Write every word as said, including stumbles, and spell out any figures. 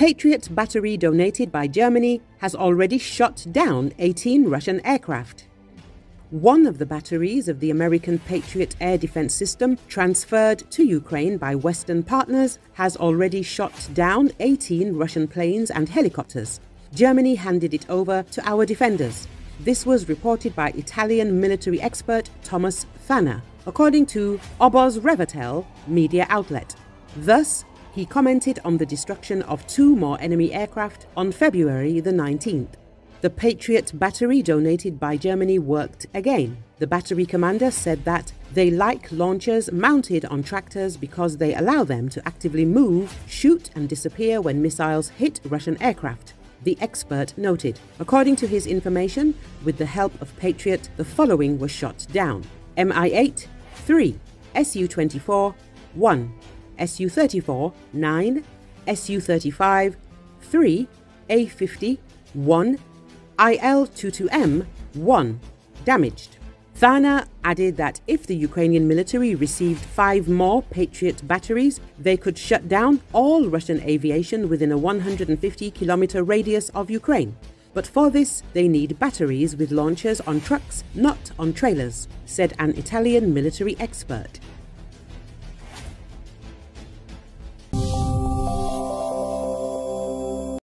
Patriot battery donated by Germany has already shot down eighteen Russian aircraft. One of the batteries of the American Patriot air defense system transferred to Ukraine by Western partners has already shot down eighteen Russian planes and helicopters. Germany handed it over to our defenders. This was reported by Italian military expert Thomas Thaner, according to Obozrevatel media outlet. Thus, he commented on the destruction of two more enemy aircraft on February the nineteenth. The Patriot battery donated by Germany worked again. The battery commander said that they like launchers mounted on tractors because they allow them to actively move, shoot and disappear when missiles hit Russian aircraft, the expert noted. According to his information, with the help of Patriot, the following were shot down: M I eight, three, S U twenty-four, one, S U thirty-four, nine, S U thirty-five, three, A fifty, one, I L twenty-two M, one, damaged. Thaner added that if the Ukrainian military received five more Patriot batteries, they could shut down all Russian aviation within a one hundred fifty kilometer radius of Ukraine. But for this, they need batteries with launchers on trucks, not on trailers, said an Italian military expert.